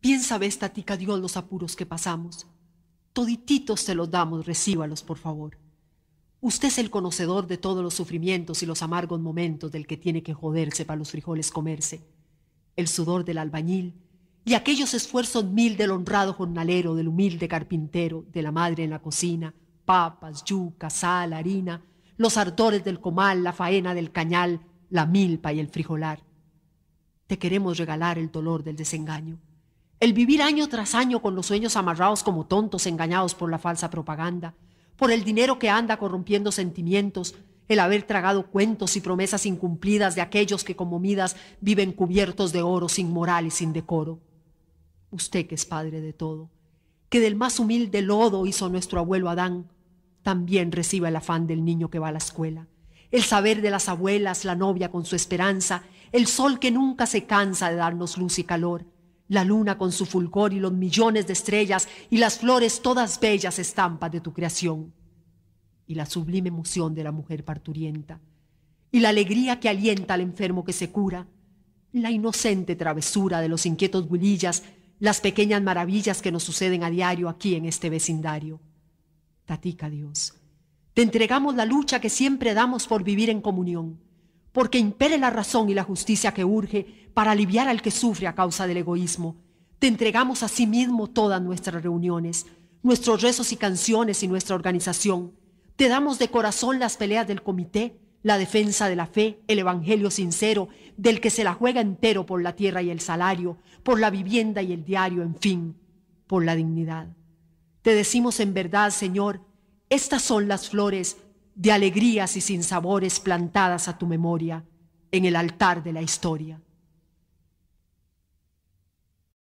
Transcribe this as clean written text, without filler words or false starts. Bien sabes, Tatica Dios, los apuros que pasamos. Todititos se los damos, recíbalos, por favor. Usted es el conocedor de todos los sufrimientos y los amargos momentos del que tiene que joderse para los frijoles comerse. El sudor del albañil y aquellos esfuerzos mil del honrado jornalero, del humilde carpintero, de la madre en la cocina, papas, yuca, sal, harina, los ardores del comal, la faena del cañal, la milpa y el frijolar. Te queremos regalar el dolor del desengaño, el vivir año tras año con los sueños amarrados como tontos engañados por la falsa propaganda, por el dinero que anda corrompiendo sentimientos, el haber tragado cuentos y promesas incumplidas de aquellos que como Midas viven cubiertos de oro sin moral y sin decoro. Usted que es padre de todo, que del más humilde lodo hizo nuestro abuelo Adán, también reciba el afán del niño que va a la escuela, el saber de las abuelas, la novia con su esperanza, el sol que nunca se cansa de darnos luz y calor, la luna con su fulgor y los millones de estrellas y las flores todas bellas estampas de tu creación. Y la sublime emoción de la mujer parturienta y la alegría que alienta al enfermo que se cura, la inocente travesura de los inquietos bulillas, las pequeñas maravillas que nos suceden a diario aquí en este vecindario. Tatica Dios, te entregamos la lucha que siempre damos por vivir en comunión, porque impere la razón y la justicia que urge para aliviar al que sufre a causa del egoísmo. Te entregamos a sí mismo todas nuestras reuniones, nuestros rezos y canciones y nuestra organización. Te damos de corazón las peleas del comité, la defensa de la fe, el evangelio sincero, del que se la juega entero por la tierra y el salario, por la vivienda y el diario, en fin, por la dignidad. Te decimos en verdad, Señor, estas son las flores de alegrías y sinsabores plantadas a tu memoria en el altar de la historia.